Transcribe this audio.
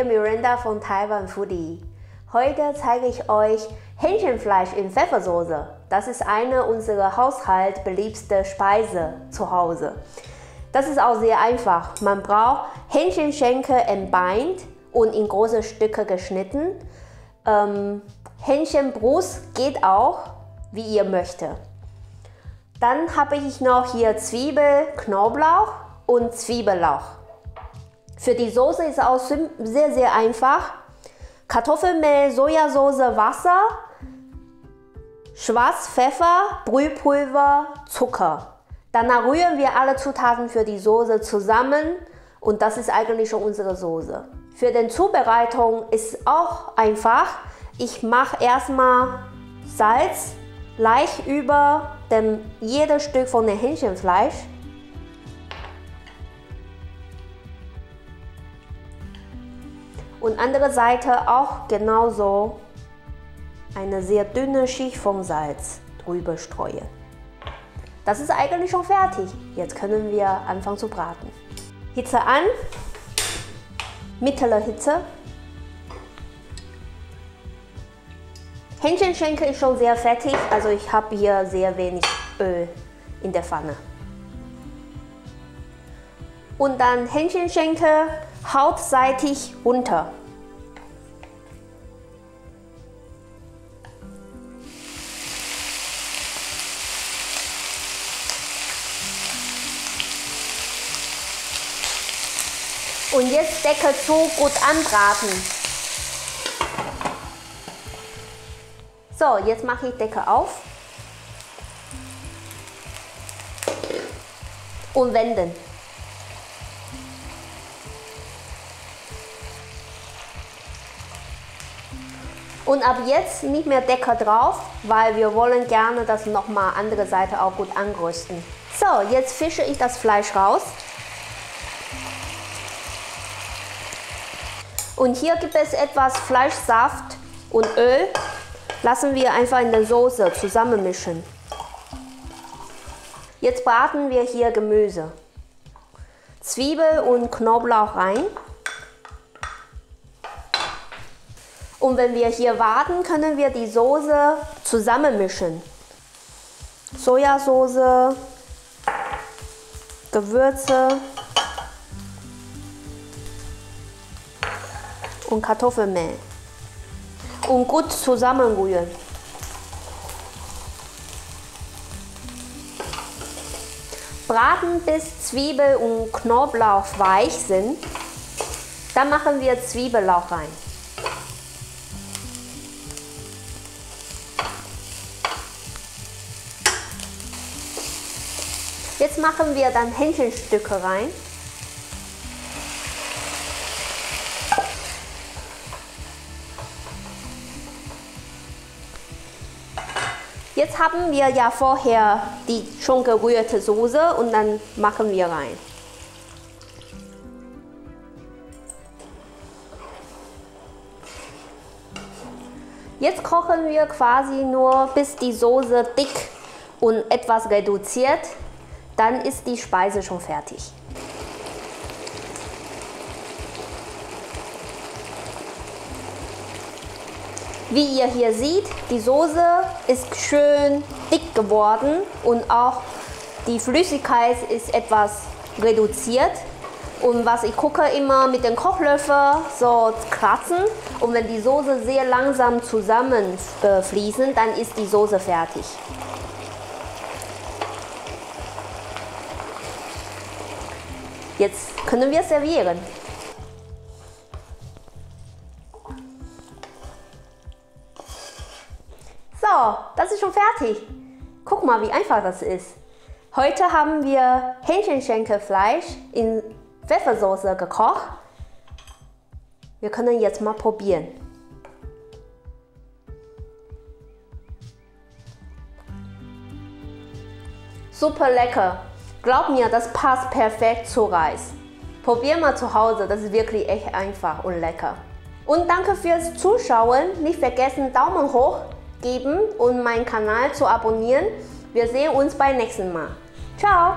hier Miranda von Taiwan Foodie. Heute zeige ich euch Hähnchenfleisch in Pfeffersoße. Das ist eine unserer haushaltbeliebtesten Speisen zu Hause. Das ist auch sehr einfach. Man braucht Hähnchenschenkel entbeint und in große Stücke geschnitten. Hähnchenbrust geht auch, wie ihr möchtet. Dann habe ich noch hier Zwiebel, Knoblauch und Zwiebellauch. Für die Soße ist auch sehr, sehr einfach. Kartoffelmehl, Sojasauce, Wasser, Schwarzpfeffer, Brühpulver, Zucker. Danach rühren wir alle Zutaten für die Soße zusammen und das ist eigentlich schon unsere Soße. Für die Zubereitung ist auch einfach. Ich mache erstmal Salz leicht über jedes Stück von dem Hähnchenfleisch. Und andere Seite auch genauso eine sehr dünne Schicht von Salz drüber streuen. Das ist eigentlich schon fertig. Jetzt können wir anfangen zu braten. Hitze an, mittlere Hitze. Hähnchenschenkel ist schon sehr fettig, also ich habe hier sehr wenig Öl in der Pfanne. Und dann Hähnchenschenkel hautseitig runter. Und jetzt Deckel zu, gut anbraten. So, jetzt mache ich Deckel auf und wenden. Und ab jetzt nicht mehr Deckel drauf, weil wir wollen gerne, dass nochmal andere Seite auch gut anrösten. So, jetzt fische ich das Fleisch raus. Und hier gibt es etwas Fleischsaft und Öl. Lassen wir einfach in der Soße zusammenmischen. Jetzt braten wir hier Gemüse. Zwiebel und Knoblauch rein. Und wenn wir hier warten, können wir die Soße zusammenmischen. Sojasauce, Gewürze und Kartoffelmehl. Und gut zusammenrühren. Braten, bis Zwiebel und Knoblauch weich sind. Dann machen wir Zwiebellauch rein. Jetzt machen wir dann Hähnchenstücke rein. Jetzt haben wir ja vorher die schon gerührte Soße und dann machen wir rein. Jetzt kochen wir quasi nur, bis die Soße dick und etwas reduziert. Dann ist die Speise schon fertig. Wie ihr hier seht, die Soße ist schön dick geworden und auch die Flüssigkeit ist etwas reduziert. Und was ich gucke, immer mit dem Kochlöffel so kratzen und wenn die Soße sehr langsam zusammenfließen, dann ist die Soße fertig. Jetzt können wir servieren. So, das ist schon fertig. Guck mal, wie einfach das ist. Heute haben wir Hähnchenschenkelfleisch in Pfeffersoße gekocht. Wir können jetzt mal probieren. Super lecker. Glaub mir, das passt perfekt zu Reis. Probier mal zu Hause, das ist wirklich echt einfach und lecker. Und danke fürs Zuschauen. Nicht vergessen, Daumen hoch geben und meinen Kanal zu abonnieren. Wir sehen uns beim nächsten Mal. Ciao!